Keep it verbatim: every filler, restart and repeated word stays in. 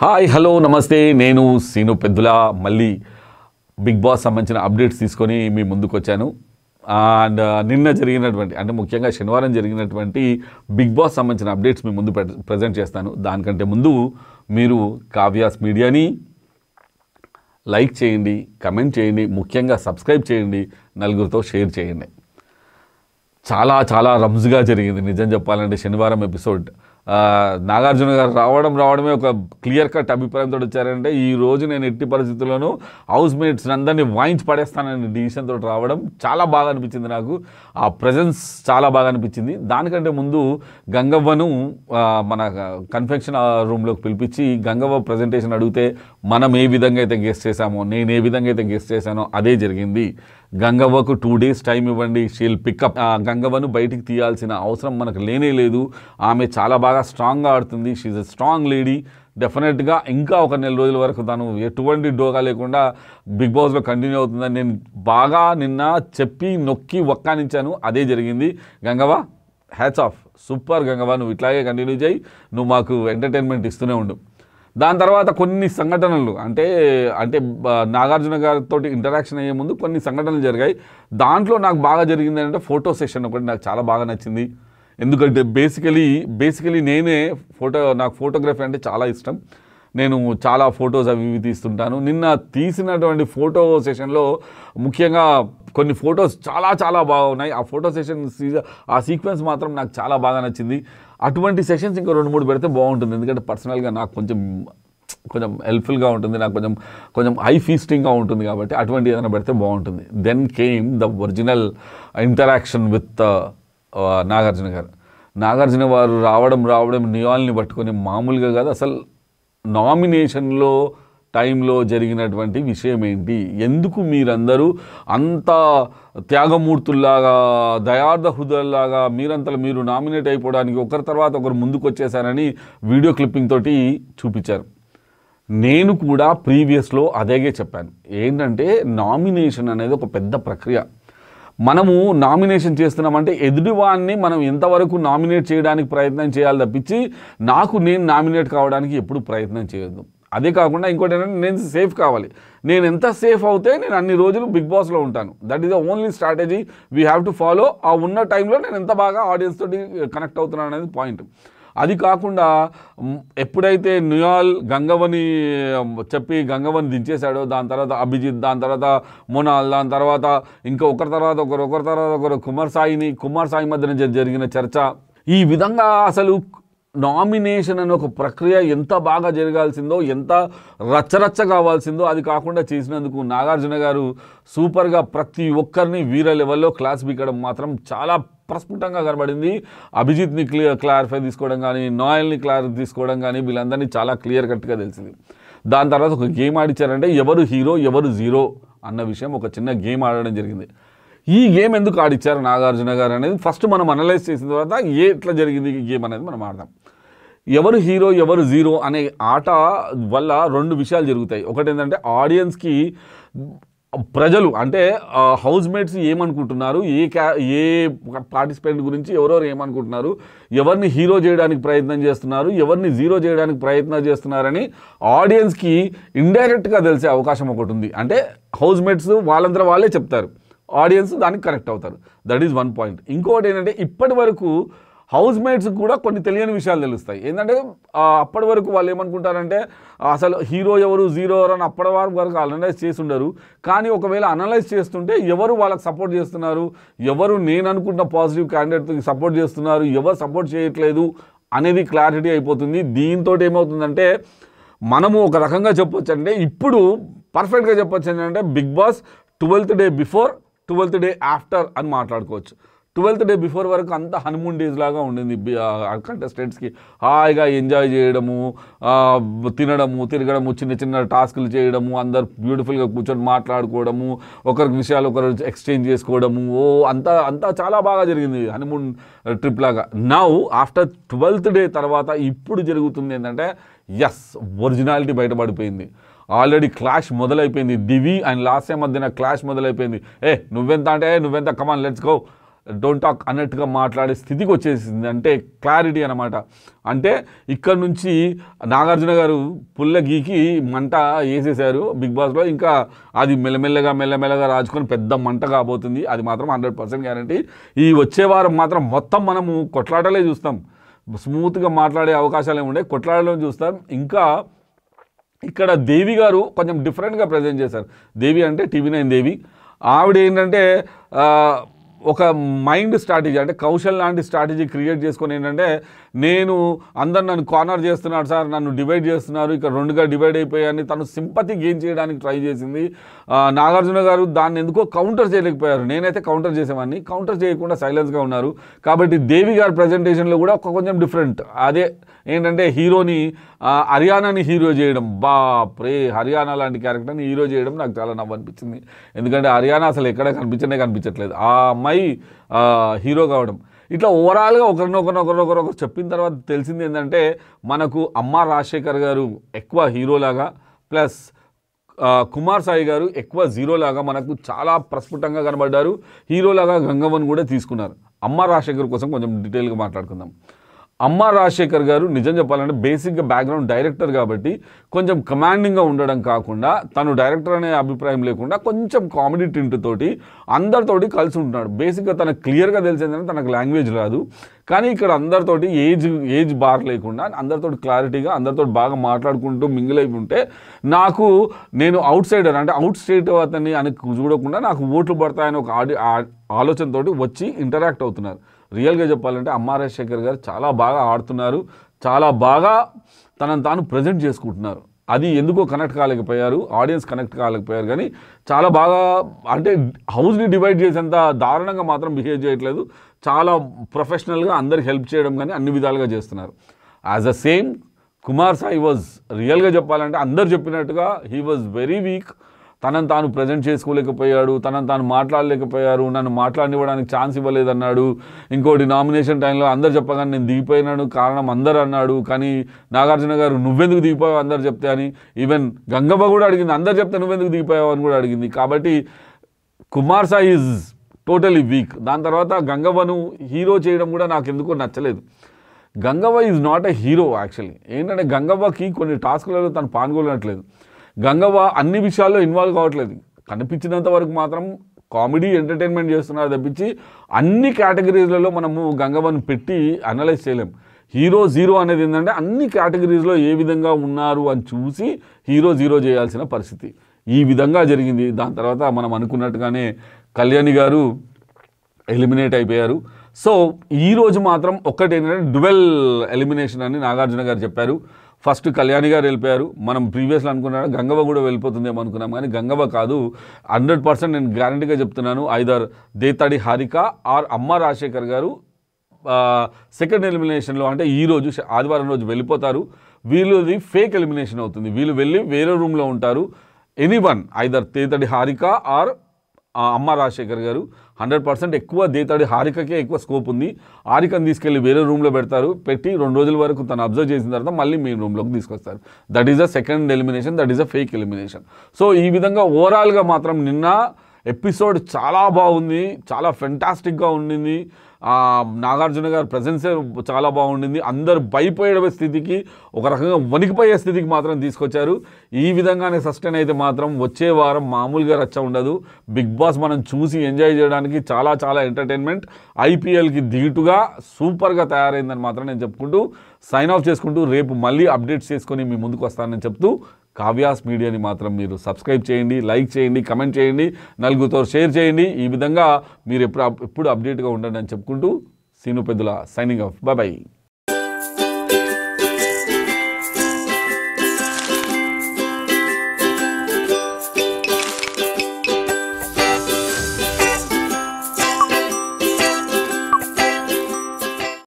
High hello नमस्ते नैन सीनु पेद्दुला मल्ली बिग बॉस संबंधी अपडेट्स తీసుకొని మీ ముందుకు వచ్చాను అండ్ నిన్న జరిగినటువంటి అంటే ముఖ్యంగా శనివారం జరిగినటువంటి బిగ్ బాస్ సంబంధించిన అప్డేట్స్ మీ ముందు ప్రెజెంట్ చేస్తాను దానికంటే ముందు మీరు కావ్యాస్ మీడియాని లైక్ చేయండి కామెంట్ చేయండి ముఖ్యంగా సబ్స్క్రైబ్ చేయండి నలుగురితో షేర్ చేయండి చాలా చాలా రంజుగా జరిగింది నిజం చెప్పాలంటే శనివారం ఎపిసోడ్ నాగార్జున గారు రావడం రావడమే ఒక క్లియర్ కట్ అభిప్రాయంతో వచ్చారంటే ఈ రోజు నేను ఎట్టి పరిస్థితుల్లోనూ హౌస్ మేట్స్ అందరినీ వాయించి పడేస్తానని డిసిషన్ తోటి రావడం చాలా బాగా అనిపించింది నాకు ఆ ప్రెజెన్స్ చాలా బాగా అనిపించింది దానికంటే ముందు గంగవ్వను మన కన్ఫెక్షన్ రూమ్లోకి పిలిపించి గంగవ్వ ప్రజెంటేషన్ అడిగితే మనం ఏ విధంగా అయితే గెస్ట్ చేశామో నేను ఏ విధంగా అయితే గెస్ట్ చేశానో అదే జరిగింది గంగవ్వకు టూ డేస్ టైం ఇవ్వండి షీల్ పికప్ గంగవ్వను బయటికి తీయాల్సిన అవసరం మనకు లేనే లేదు ఆమె చాలా బాగా స్ట్రాంగ్గా ఆడుతుంది she is a strong lady డెఫినెట్గా ఇంకా ఒక నెల రోజుల వరకు తను ఎటువంటి డోగా లేకుండా బిగ్ బాస్లో కంటిన్యూ అవుతుందని నేను బాగా నిన్న చెప్పి నొక్కి వక్కానించాను అదే జరిగింది Gangavva hats off super Gangavva నువ్వు ఇట్లాగే కంటిన్యూ చేయి నువ్వు మాకు ఎంటర్టైన్మెంట్ ఇస్తూనే ఉండు దాని తర్వాత కొన్ని సంఘటనలు అంటే అంటే నాగార్జున గారితో ఇంటరాక్షన్ అయ్యే ముందు కొన్ని సంఘటనలు జరిగాయి దాంట్లో నాకు బాగా జరిగింది అంటే ఫోటో సెషన్ ఒకటి నాకు చాలా బాగా నచ్చింది ఎందుకంటే బేసికలీ బేసికలీ నేనే ఫోటో నాకు ఫోటోగ్రఫీ అంటే చాలా ఇష్టం నేను చాలా ఫొటోస్ అవి ఇవి తీస్తుంటాను నిన్న తీసినటువంటి ఫోటో సెషన్లో ముఖ్యంగా కొన్ని ఫొటోస్ చాలా చాలా బాగున్నాయి ఆ ఫోటో సెషన్ ఆ సీక్వెన్స్ మాత్రం నాకు చాలా బాగా నచ్చింది అటువంటి సెషన్స్ ఇంకా రెండు మూడు పెడితే బాగుంటుంది ఎందుకంటే పర్సనల్గా నాకు కొంచెం కొంచెం హెల్ప్ఫుల్గా ఉంటుంది నాకు కొంచెం కొంచెం హై ఫీస్టింగ్గా ఉంటుంది కాబట్టి అటువంటి ఏదైనా పెడితే బాగుంటుంది then came the original interaction with Nagarjuna garu Nagarjuna వారు రావడం రావడం నియాల్ని పట్టుకొని మామూలుగా కాదు అసలు నామినేషన్లో టైంలో జరిగినటువంటి విషయం ఏంటి ఎందుకు మీరందరూ అంత త్యాగమూర్తుల్లాగా దయార్థ హృదయలాగా మీరంతలో మీరు నామినేట్ అయిపోవడానికి ఒకరి తర్వాత ఒకరు ముందుకు వచ్చేసారని వీడియో క్లిప్పింగ్ తోటి చూపించారు నేను కూడా ప్రీవియస్లో అదేగే చెప్పాను ఏంటంటే నామినేషన్ అనేది ఒక పెద్ద ప్రక్రియ మనము నామినేషన్ చేస్తున్నామంటే ఎదుటివాడిని మనం ఎంతవరకు నామినేట్ చేయడానికి ప్రయత్నం చేయాలి తప్పించి నాకు నేను నామినేట్ కావడానికి ఎప్పుడు ప్రయత్నం చేయొద్దు అదే కాకుండా ఇంకోటి ఏంటంటే నేను సేఫ్ కావాలి నేను ఎంత సేఫ్ అవుతే నేను అన్ని రోజులు బిగ్ బాస్లో ఉంటాను that is the only strategy we have to follow ఆ ఉన్న టైంలో నేను ఎంత బాగా ఆడియన్స్ తోటి కనెక్ట్ అవుతున్నాను అనేది పాయింట్ అది కాకుండా ఎప్పుడైతే నియాల్ గంగవ్వని చెప్పి గంగవ్వని దించేశాడో దాని తర్వాత అభిజిత్ దాని తర్వాత మోనాల్ దాని తర్వాత ఇంకా ఒకరి తర్వాత ఒకరు ఒకరి తర్వాత ఒకరు కుమార్ సాయిని కుమార్ సాయి మధ్యన జరిగిన చర్చ ఈ విధంగా అసలు నామినేషన్ అనే ఒక ప్రక్రియ ఎంత బాగా జరగాల్సిందో ఎంత రచ్చరచ్చ కావాల్సిందో అది కాకుండా చేసినందుకు నాగార్జున గారు సూపర్గా ప్రతి ఒక్కరిని వీర లెవెల్లో క్లాస్ పీకడం మాత్రం చాలా ప్రస్ఫుటంగా కనబడింది అభిజిత్ని క్లియర్ క్లారిఫై తీసుకోవడం కానీ నోయల్ని క్లారిఫై తీసుకోవడం కానీ వీళ్ళందరినీ చాలా క్లియర్ కట్గా తెలిసింది దాని తర్వాత ఒక గేమ్ ఆడిచ్చారంటే ఎవరు హీరో ఎవరు జీరో అన్న విషయం ఒక చిన్న గేమ్ ఆడడం జరిగింది ఈ గేమ్ ఎందుకు ఆడిచ్చారు నాగార్జున గారు అనేది ఫస్ట్ మనం అనలైజ్ చేసిన తర్వాత ఏ ఎట్లా జరిగింది ఈ గేమ్ అనేది మనం ఆడదాం ఎవరు హీరో ఎవరు జీరో అనే ఆట వల్ల రెండు విషయాలు జరుగుతాయి ఒకటి ఏంటంటే ఆడియన్స్కి ప్రజలు అంటే హౌస్ మేట్స్ ఏమనుకుంటున్నారు ఏ క్యా ఏ పార్టిసిపెంట్ గురించి ఎవరెవరు ఏమనుకుంటున్నారు ఎవరిని హీరో చేయడానికి ప్రయత్నం చేస్తున్నారు ఎవరిని జీరో చేయడానికి ప్రయత్నం చేస్తున్నారని ఆడియన్స్కి ఇండైరెక్ట్గా తెలిసే అవకాశం ఒకటి ఉంది అంటే హౌస్ మేట్స్ వాళ్ళంతా వాళ్ళే చెప్తారు ఆడియన్స్ దానికి కనెక్ట్ అవుతారు దట్ ఈజ్ వన్ పాయింట్ ఇంకోటి ఏంటంటే ఇప్పటి వరకు హౌస్ మేట్స్ కూడా కొన్ని తెలియని విషయాలు తెలుస్తాయి ఏంటంటే అప్పటి వరకు వాళ్ళు ఏమనుకుంటారంటే అసలు హీరో ఎవరు జీరో ఎవరు అని అప్పటి వరకు అనలైజ్ చేసి ఉండరు కానీ ఒకవేళ అనలైజ్ చేస్తుంటే ఎవరు వాళ్ళకి సపోర్ట్ చేస్తున్నారు ఎవరు నేను అనుకున్న పాజిటివ్ క్యాండిడేట్కి సపోర్ట్ చేస్తున్నారు ఎవరు సపోర్ట్ చేయట్లేదు అనేది క్లారిటీ అయిపోతుంది దీంతో ఏమవుతుందంటే మనము ఒక రకంగా చెప్పొచ్చు అంటే ఇప్పుడు పర్ఫెక్ట్గా చెప్పొచ్చు ఏంటంటే Bigg Boss twelfth day before twelfth day after అని మాట్లాడుకోవచ్చు ట్వెల్త్ డే బిఫోర్ వరకు అంతా హనీమూన్ డేస్ లాగా ఉండింది కంటెస్టెంట్స్కి హాయిగా ఎంజాయ్ చేయడము తినడము తిరగడము చిన్న చిన్న టాస్కులు చేయడము అందరు బ్యూటిఫుల్గా కూర్చొని మాట్లాడుకోవడము ఒకరికి విషయాలు ఒకరు ఎక్స్చేంజ్ చేసుకోవడము ఓ అంతా అంతా చాలా బాగా జరిగింది హనీమూన్ ట్రిప్ లాగా నౌ ఆఫ్టర్ ట్వెల్త్ డే తర్వాత ఇప్పుడు జరుగుతుంది ఏంటంటే ఎస్ ఒరిజినాలిటీ బయటపడిపోయింది ఆల్రెడీ క్లాష్ మొదలైపోయింది దివి అండ్ లాస్య మధ్యన క్లాష్ మొదలైపోయింది ఏ నువ్వెంత అంటే నువ్వెంత come on let's go don't talk అన్నట్టుగా మాట్లాడే స్థితికి వచ్చేసింది. అంటే క్లారిటీ అన్నమాట. అంటే ఇక్కడ నుంచి నాగార్జున గారు పుల్ల గీకి మంట వేసేశారు బిగ్ బాస్లో. ఇంకా అది మెల్లమెల్లగా మెల్లమెల్లగా రాజుకొని పెద్ద మంట కాబోతుంది. అది మాత్రం హండ్రెడ్ పర్సెంట్ గ్యారంటీ. ఈ వచ్చే వారం మాత్రం మొత్తం మనము కొట్లాటలే చూస్తాం, స్మూత్గా మాట్లాడే అవకాశాలు ఏమి ఉండవు, కొట్లాడడం చూస్తాం. ఇంకా ఇక్కడ దేవి గారు కొంచెం డిఫరెంట్గా ప్రజెంట్ చేశారు. దేవి అంటే టీవీ నైన్ దేవి. ఆవిడ ఏంటంటే ఒక మైండ్ స్ట్రాటజీ, అంటే కౌశల్ లాంటి స్ట్రాటజీ క్రియేట్ చేసుకొని ఏంటంటే, నేను అందరు నన్ను కార్నర్ చేస్తున్నాడు సార్, నన్ను డివైడ్ చేస్తున్నారు, ఇక్కడ రెండుగా డివైడ్ అయిపోయాయని తను సింపతి గెయిన్ చేయడానికి ట్రై చేసింది. నాగార్జున గారు దాన్ని ఎందుకో కౌంటర్ చేయలేకపోయారు. నేనైతే కౌంటర్ చేసేవాడిని, కౌంటర్ చేయకుండా సైలెన్స్గా ఉన్నారు. కాబట్టి దేవి గారి ప్రజెంటేషన్లో కూడా ఒక కొంచెం డిఫరెంట్, అదే ఏంటంటే హీరోని హర్యానాని హీరో చేయడం, బాప్రే హర్యానా లాంటి క్యారెక్టర్ని హీరో చేయడం నాకు చాలా నవ్వు అనిపించింది. ఎందుకంటే హర్యానా అసలు ఎక్కడ కనిపించనే కనిపించట్లేదు, ఆ అమ్మాయి హీరో కావడం. ఇట్లా ఓవరాల్గా ఒకరినొకరినొకరినొకరొకరు చెప్పిన తర్వాత తెలిసింది ఏంటంటే, మనకు అమ్మా రాజశేఖర్ గారు ఎక్కువ హీరోలాగా, ప్లస్ కుమార్ సాయి గారు ఎక్కువ జీరోలాగా మనకు చాలా ప్రస్ఫుటంగా కనబడ్డారు. హీరోలాగా గంగవ్వను కూడా తీసుకున్నారు. అమ్మా రాజశేఖర్ కోసం కొంచెం డీటెయిల్గా మాట్లాడుకుందాం. అమ్మా రాజశేఖర్ గారు నిజం చెప్పాలంటే బేసిక్గా బ్యాక్గ్రౌండ్ డైరెక్టర్ కాబట్టి కొంచెం కమాండింగ్గా ఉండడం కాకుండా, తను డైరెక్టర్ అనే అభిప్రాయం లేకుండా కొంచెం కామెడీ టింట్ తోటి అందరితోటి కలిసి ఉంటున్నాడు. బేసిక్గా తనకు క్లియర్గా తెలిసిందని తనకు లాంగ్వేజ్ రాదు, కానీ ఇక్కడ అందరితోటి ఏజ్ ఏజ్ బార్ లేకుండా అందరితోటి క్లారిటీగా అందరితో బాగా మాట్లాడుకుంటూ మింగిల్ అయిపోయి ఉంటే, నాకు నేను అవుట్ సైడర్ అంటే అవుట్ స్టేట్ అతన్ని అని చూడకుండా నాకు ఓట్లు పడతాయని ఒక ఆడి ఆలోచనతోటి వచ్చి ఇంటరాక్ట్ అవుతున్నారు. రియల్గా చెప్పాలంటే అమ్మా రాజశేఖర్ గారు చాలా బాగా ఆడుతున్నారు, చాలా బాగా తనను తాను ప్రజెంట్ చేసుకుంటున్నారు. అది ఎందుకో కనెక్ట్ కాలేకపోయారు, ఆడియన్స్ కనెక్ట్ కాలేకపోయారు. కానీ చాలా బాగా అంటే హౌస్ని డివైడ్ చేసేంత దారుణంగా మాత్రం బిహేవ్ చేయట్లేదు. చాలా ప్రొఫెషనల్గా అందరికి హెల్ప్ చేయడం కానీ అన్ని విధాలుగా చేస్తున్నారు. As a same Kumar Sai was రియల్గా చెప్పాలంటే అందరు చెప్పినట్టుగా హీ వాజ్ వెరీ వీక్. తనను తాను ప్రజెంట్ చేసుకోలేకపోయాడు, తనను తాను మాట్లాడలేకపోయారు, నన్ను మాట్లాడినివ్వడానికి ఛాన్స్ ఇవ్వలేదన్నాడు. ఇంకోటి నామినేషన్ టైంలో అందరు చెప్పగానే నేను దిగిపోయినాను కారణం అందరు అన్నాడు, కానీ నాగార్జున గారు నువ్వెందుకు దిగిపోయావు అందరు చెప్తే అని, ఈవెన్ గంగవ్వ కూడా అడిగింది అందరు చెప్తే నువ్వెందుకు దిగిపోయావు అని కూడా అడిగింది. కాబట్టి Kumar Sai is totally weak. దాని తర్వాత గంగవ్వను హీరో చేయడం కూడా నాకు ఎందుకో నచ్చలేదు. Gangavva is not a hero actually. ఏంటంటే గంగవ్వకి కొన్ని టాస్క్లలో తను పాల్గొనట్లేదు, గంగవ్వ అన్ని విషయాల్లో ఇన్వాల్వ్ కావట్లేదు. కనిపించినంత వరకు మాత్రం కామెడీ ఎంటర్టైన్మెంట్ చేస్తున్నారు తప్పించి అన్ని కేటగిరీస్లలో మనము గంగవ్వను పెట్టి అనలైజ్ చేయలేం. హీరో జీరో అనేది ఏంటంటే అన్ని కేటగిరీస్లో ఏ విధంగా ఉన్నారు అని చూసి హీరో జీరో చేయాల్సిన పరిస్థితి ఈ విధంగా జరిగింది. దాని తర్వాత మనం అనుకున్నట్టుగానే కళ్యాణి గారు ఎలిమినేట్ అయిపోయారు. సో ఈరోజు మాత్రం ఒక్కటి ఏంటంటే డ్యువెల్ ఎలిమినేషన్ అని నాగార్జున గారు చెప్పారు. ఫస్ట్ కళ్యాణి గారు వెళ్ళిపోయారు. మనం ప్రీవియస్లో అనుకున్నాం గంగవ్వ కూడా వెళ్ళిపోతుందేమో అనుకున్నాం, కానీ గంగవ్వ కాదు. హండ్రెడ్ పర్సెంట్ నేను గ్యారంటీగా చెప్తున్నాను, ఐదర్ దేతాడి హారిక ఆర్ అమ్మా రాజశేఖర్ గారు సెకండ్ ఎలిమినేషన్లో అంటే ఈరోజు ఆదివారం రోజు వెళ్ళిపోతారు. వీళ్ళది ఫేక్ ఎలిమినేషన్ అవుతుంది, వీళ్ళు వెళ్ళి వేరే రూమ్లో ఉంటారు. Any one either Dethadi Harika or Amma Rajasekhar గారు. హండ్రెడ్ పర్సెంట్ ఎక్కువ దేతాడి హారికకే ఎక్కువ స్కోప్ ఉంది. హారికను తీసుకెళ్ళి వేరే రూమ్లో పెడతారు, పెట్టి రెండు రోజుల వరకు తను అబ్జర్వ్ చేసిన తర్వాత మళ్ళీ మీ రూమ్లోకి తీసుకొస్తారు. That is a second elimination, that is a fake elimination. So ఈ విధంగా ఓవరాల్గా మాత్రం నిన్న ఎపిసోడ్ చాలా బాగుంది, చాలా ఫెంటాస్టిక్గా ఉండింది. నాగార్జున గారి ప్రజెన్సే చాలా బాగుండింది. అందరు భయపోయే స్థితికి ఒక రకంగా వణికిపోయే స్థితికి మాత్రం తీసుకొచ్చారు. ఈ విధంగానే సస్టైన్ అయితే మాత్రం వచ్చే వారం మామూలుగా రచ్చ ఉండదు. బిగ్ బాస్ మనం చూసి ఎంజాయ్ చేయడానికి చాలా చాలా ఎంటర్టైన్మెంట్, ఐపీఎల్కి ధీటుగా సూపర్గా తయారైందని మాత్రం నేను చెప్పుకుంటూ సైన్ ఆఫ్ చేసుకుంటూ రేపు మళ్ళీ అప్డేట్స్ చేసుకొని మీ ముందుకు వస్తానని చెప్తూ, కావ్యాస్ మీడియాని మాత్రం మీరు సబ్స్క్రైబ్ చేయండి, లైక్ చేయండి, కమెంట్ చేయండి, నలుగురితో షేర్ చేయండి. ఈ విధంగా మీరు ఎప్పుడు ఎప్పుడు అప్డేట్గా ఉండండి అని చెప్పుకుంటూ Seenu Peddula signing off. Bye bye.